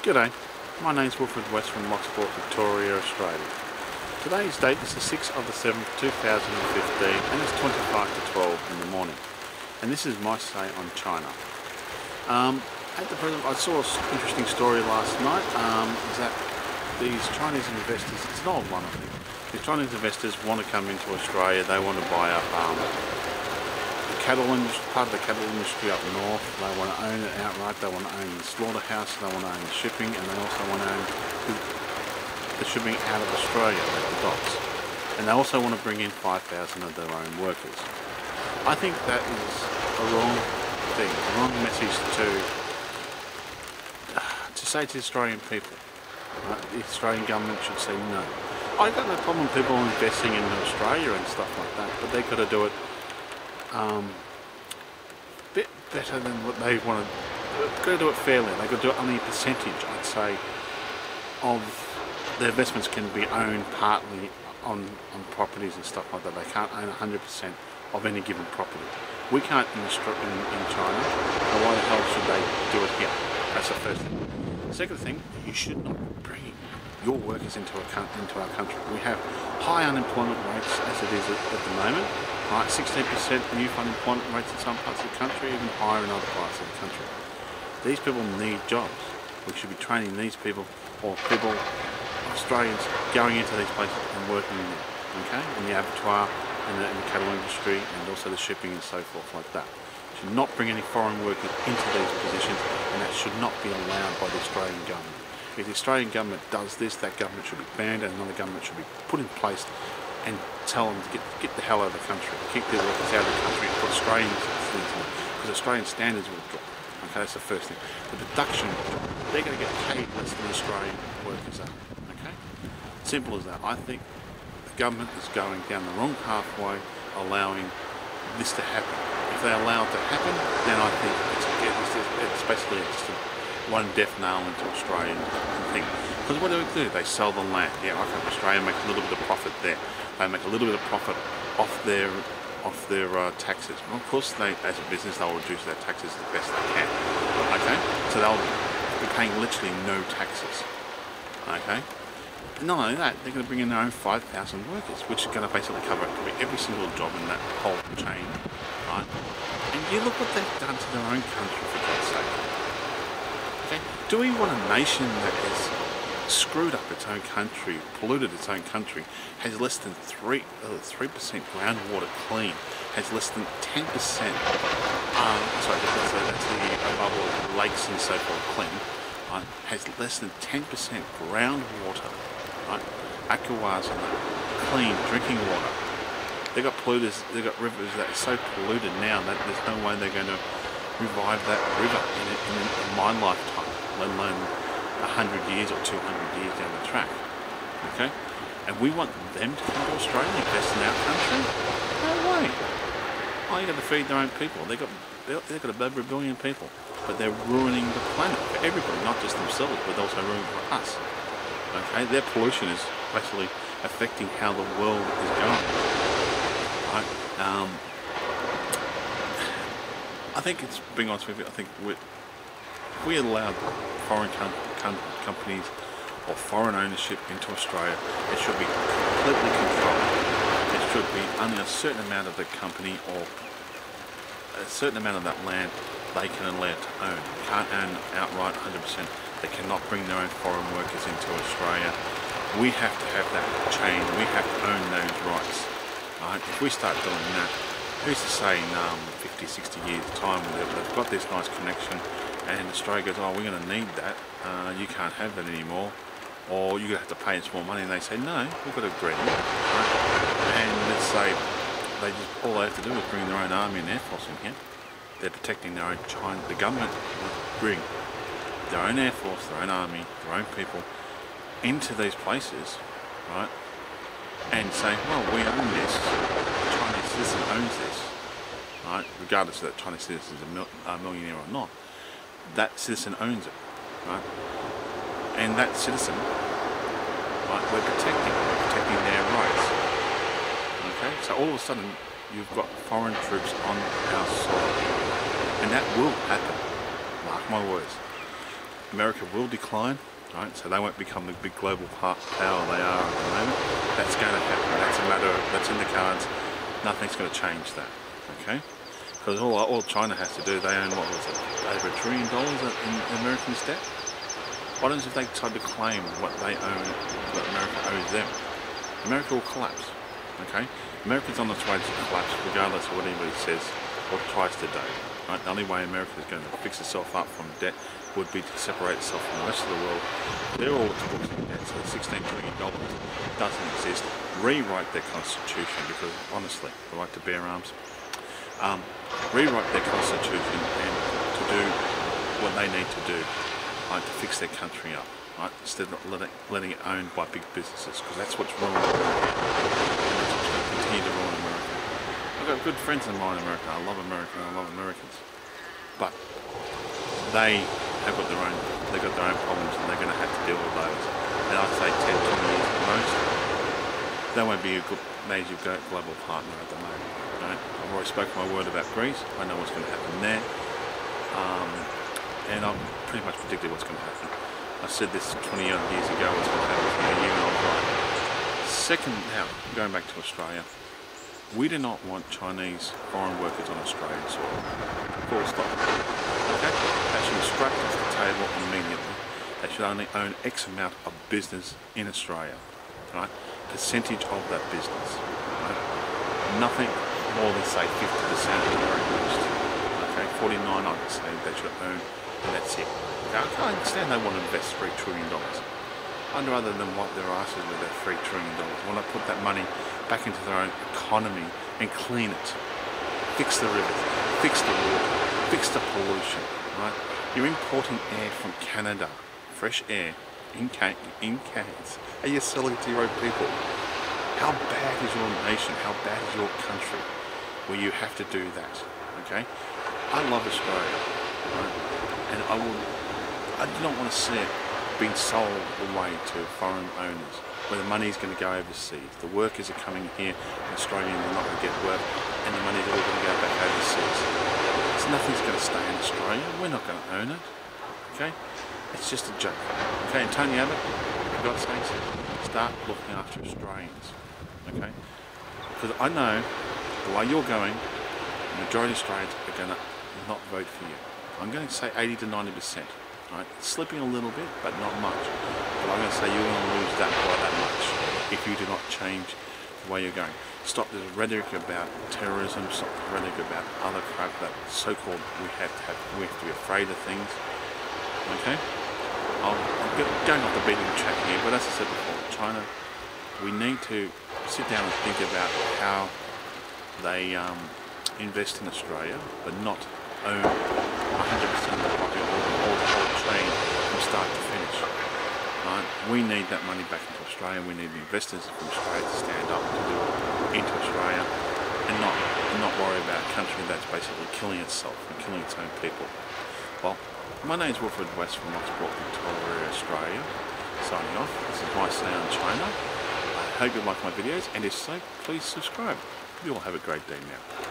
G'day, my name's Wilfred West from Loch Sport Victoria, Australia. Today's date is the 6th of the 7th, 2015 and it's 25 to 12 in the morning. And this is my say on China. At the present, I saw an interesting story last night, is that these Chinese investors, it's an old one I think, these Chinese investors want to come into Australia, they want to buy up part of the cattle industry up north. They want to own it outright, they want to own the slaughterhouse, they want to own the shipping, and they also want to own the shipping out of Australia at the docks. And they also want to bring in 5,000 of their own workers. I think that is a wrong thing, a wrong message to say to the Australian people. The Australian government should say no. I've got no problem with people investing in Australia and stuff like that, but they've got to do it a bit better than what they want to do. They've got to do it fairly. They've got to do it only a percentage, I'd say, of the investments can be owned partly on properties and stuff like that. They can't own 100% of any given property. We can't in China, and why the hell should they do it here? That's the first thing. The second thing, you should not be bringing your workers into our country. We have high unemployment rates as it is at the moment. Like 16% youth unemployment rates in some parts of the country, even higher in other parts of the country. These people need jobs. We should be training these people, or people, Australians, going into these places and working in them, okay? In the abattoir, in the cattle industry, and also the shipping and so forth like that. We should not bring any foreign workers into these positions, and that should not be allowed by the Australian government. If the Australian government does this, that government should be banned and another government should be put in place, and tell them to get the hell out of the country, kick their workers out of the country and put Australian things in it, because Australian standards will drop. Okay, that's the first thing. The production will drop. They're going to get paid less than Australian workers are. Okay? Simple as that. I think the government is going down the wrong pathway, allowing this to happen. If they allow it to happen, then I think it's basically just one death nail into Australian thing. Because what do? They sell the land. Yeah, I think Australia makes a little bit of profit there. They make a little bit of profit off their taxes. Well, of course, they, as a business, they'll reduce their taxes the best they can. Okay, so they'll be paying literally no taxes. Okay, but not only that, they're going to bring in their own 5,000 workers, which is going to basically cover every single job in that whole chain. Right? And you look what they've done to their own country, for God's sake. Okay, do we want a nation that is screwed up its own country, polluted its own country, has less than 3% groundwater clean, has less than 10%, sorry, that's the bubble of lakes and so forth clean, has less than 10% groundwater, right? Aquas and clean drinking water. They've got polluters, they've got rivers that are so polluted now that there's no way they're going to revive that river in my lifetime, let alone 100 years or 200 years down the track, okay? And we want them to come to Australia and invest in our country? No way! Oh, they've got to feed their own people. They've got over 1 billion people, but they're ruining the planet for everybody, not just themselves, but also ruining for us, okay? Their pollution is basically affecting how the world is going, right? I think it's, being honest with you, I think we allowed foreign companies or foreign ownership into Australia, it should be completely controlled. It should be only a certain amount of the company or a certain amount of that land they can allow to own. They can't own outright 100%. They cannot bring their own foreign workers into Australia. We have to have that chain. We have to own those rights. Right? If we start doing that, who's to say in 50, 60 years time when they've got this nice connection, and Australia goes, oh, we're going to need that, you can't have that anymore, or you're going to have to pay us more money, and they say, no, we've got to agree. And let's say, they just, all they have to do is bring their own army and air force in here. They're protecting their own China, the government will bring their own air force, their own army, their own people into these places, right, and say, well, we own this, the Chinese citizen owns this, right, regardless of that Chinese citizen is a millionaire or not. That citizen owns it, right? And that citizen, right, we're protecting their rights, okay? So all of a sudden, you've got foreign troops on our soil, and that will happen, mark my words. America will decline, right? So they won't become the big global power they are at the moment. That's going to happen. That's a matter of, that's in the cards. Nothing's going to change that, okay? Because all China has to do, they own, what was it, over $1 trillion in American debt? What happens if they decide to claim what they own, what America owes them? America will collapse, okay? America's on its way to collapse, regardless of what anybody says or tries to do. Right? The only way America is going to fix itself up from debt would be to separate itself from the rest of the world. They're all talking about debt, so $16 trillion doesn't exist. Rewrite their constitution, because honestly, the right to bear arms, rewrite their constitution and to do what they need to do, right, to fix their country up, right, instead of not letting it owned by big businesses, because that's what's wrong with America. That's what's going to continue to ruin America. I've got good friends in mine in America. I love America and I love Americans, but they have got their own, they've got their own problems, and they're going to have to deal with those. And I'd say 10, 20 years at most, they won't be a good major global partner at the moment. Right? I've already spoken my word about Greece. I know what's going to happen there, and I've pretty much predicted what's going to happen. I said this 20 odd years ago, what's going to happen with the EU, and I was right. Second, now going back to Australia, we do not want Chinese foreign workers on Australian soil. Full stop. Okay? They should be scrapped off the table immediately. They should only own X amount of business in Australia. Right? Percentage of that business. Right? Nothing more than, say, 50% of the very most. Okay? 49, I would say, they should own, and that's it. Now, I understand they want to invest $3 trillion. I'd rather them wipe their asses with that $3 trillion. When I put that money back into their own economy and clean it, fix the rivers, fix the water, fix the pollution, right? You're importing air from Canada, fresh air, in cans, and you're selling it to your own people. How bad is your nation? How bad is your country? Well, you have to do that, okay? I love Australia, right? And I do not want to see it being sold away to foreign owners, where the money's going to go overseas. The workers are coming here in Australia and they're not going to get work, and the money's all going to go back overseas. So nothing's going to stay in Australia. We're not going to own it, okay? It's just a joke. Okay, and Tony Abbott, for God's sakes, start looking after Australians, okay? Because I know the way you're going, the majority of Australians are going to not vote for you. I'm going to say 80 to 90%. Right? Slipping a little bit, but not much. But I'm going to say you're going to lose that by that much if you do not change the way you're going. Stop the rhetoric about terrorism. Stop the rhetoric about other crap that so-called we have to be afraid of things. Okay, I'm going off the beaten track here, but as I said before, China, we need to sit down and think about how they invest in Australia, but not own 100% of the property or the whole chain from start to finish. Right? We need that money back into Australia. We need the investors from Australia to stand up to do it into Australia, and not worry about a country that's basically killing itself and killing its own people. Well, my name is Wilfred West from Loch Sport Victoria, Australia. Signing off. This is my say on China. I hope you like my videos, and if so, please subscribe. You all have a great day now.